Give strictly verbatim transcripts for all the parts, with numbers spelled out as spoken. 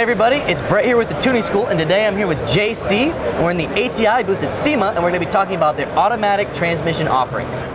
Hey everybody, it's Brett here with The Tuning School, and today I'm here with J C. We're in the A T I booth at SEMA, and we're going to be talking about their automatic transmission offerings.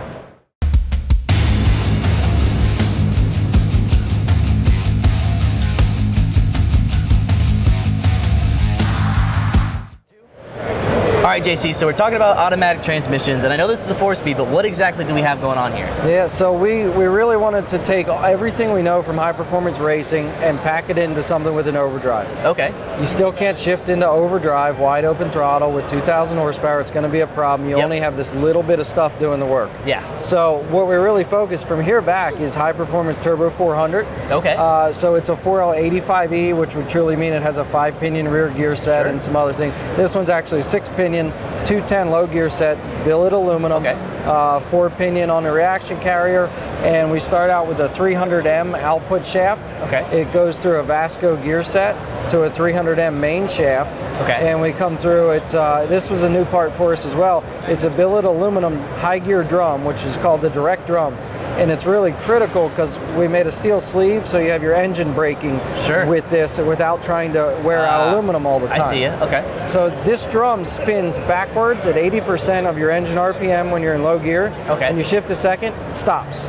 All right, J C, so we're talking about automatic transmissions, and I know this is a four-speed, but what exactly do we have going on here? Yeah, so we, we really wanted to take everything we know from high-performance racing and pack it into something with an overdrive. Okay. You still can't shift into overdrive, wide-open throttle with two thousand horsepower. It's going to be a problem. You yep. only have this little bit of stuff doing the work. Yeah. So what we're really focused from here back is high-performance turbo four hundred. Okay. Uh, so it's a four L eighty-five E, which would truly mean it has a five-pinion rear gear set sure. and some other things. This one's actually a six-pinion. two ten low gear set, billet aluminum, okay. uh, four pinion on the reaction carrier, and we start out with a three hundred M output shaft. Okay. It goes through a Vasco gear set to a three hundred M main shaft, okay. and we come through. It's uh, this was a new part for us as well. It's a billet aluminum high gear drum, which is called the direct drum, and it's really critical because we made a steel sleeve, so you have your engine braking sure. with this without trying to wear uh, out aluminum all the time. I see it. Okay. So this drum spins backwards at eighty percent of your engine R P M when you're in low gear. Okay. When you shift a second, it stops.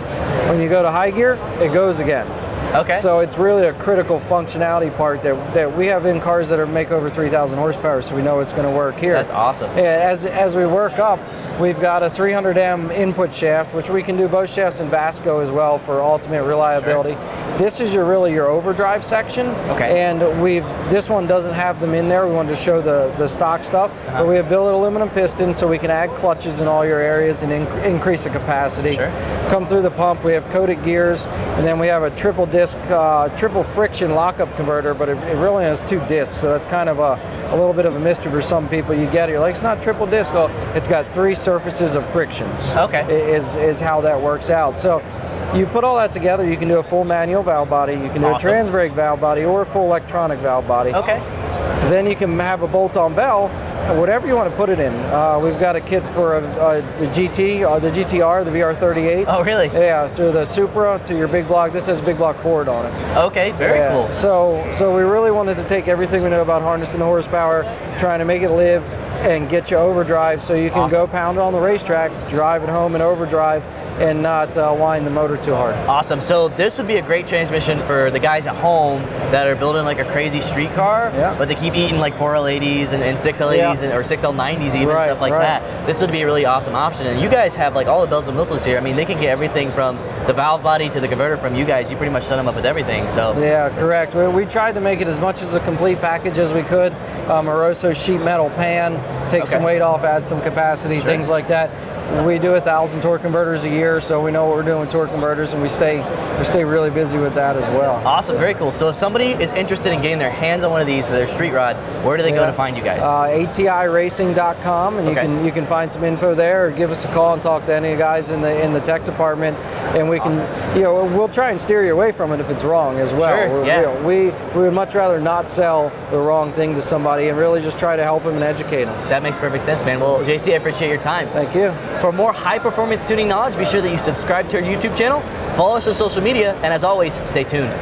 When you go to high gear, it goes again. Okay. So it's really a critical functionality part that, that we have in cars that are make over three thousand horsepower, so we know it's going to work here. That's awesome. As, as we work up, we've got a three hundred M input shaft, which we can do both shafts in Vasco as well for ultimate reliability. Sure. This is your really your overdrive section, okay. and we've this one doesn't have them in there. We wanted to show the, the stock stuff, uh-huh. but we have billet aluminum pistons, so we can add clutches in all your areas and inc increase the capacity. Sure. Come through the pump, we have coated gears, and then we have a triple disc, uh, triple friction lockup converter, but it, it really has two discs, so that's kind of a, a little bit of a mystery for some people. You get it, you're like, it's not triple disc, well, it's got three surfaces of frictions. Okay. Is, is how that works out. So you put all that together, you can do a full manual valve body, you can do awesome. a trans brake valve body, or a full electronic valve body. Okay. Then you can have a bolt-on bell, whatever you want to put it in. Uh, we've got a kit for a, a, the G T, uh, the G T R, the V R thirty-eight. Oh, really? Yeah, through the Supra to your big block. This has big block Ford on it. Okay, very yeah. cool. So, so we really wanted to take everything we know about harnessing the horsepower, trying to make it live, and get you overdrive so you can awesome. go pound it on the racetrack, drive it home in overdrive, and not uh, wind the motor too hard. Awesome. So this would be a great transmission for the guys at home that are building like a crazy street car, yeah. but they keep eating like four L eighties and, and six L eighties yeah. and, or six L nineties even, right, stuff like right. that. This would be a really awesome option. And you guys have like all the bells and whistles here. I mean, they can get everything from the valve body to the converter from you guys. You pretty much set them up with everything. So yeah, correct. We, we tried to make it as much as a complete package as we could. Uh, Moroso sheet metal pan, take okay. some weight off, add some capacity, sure. things like that. We do a thousand torque convertors a year, so we know what we're doing with torque converters, and we stay we stay really busy with that as well. Awesome, very cool. So if somebody is interested in getting their hands on one of these for their street rod, where do they yeah. go to find you guys? Uh, A T I Racing dot com, and okay. you can you can find some info there, or give us a call and talk to any of the guys in the in the tech department, and we awesome. can you know we'll try and steer you away from it if it's wrong as well. Sure. Yeah. We we would much rather not sell the wrong thing to somebody, and really just try to help them and educate them. That makes perfect sense, man. Well, J C, I appreciate your time. Thank you. For more high-performance tuning knowledge, be sure that you subscribe to our YouTube channel, follow us on social media, and as always, stay tuned.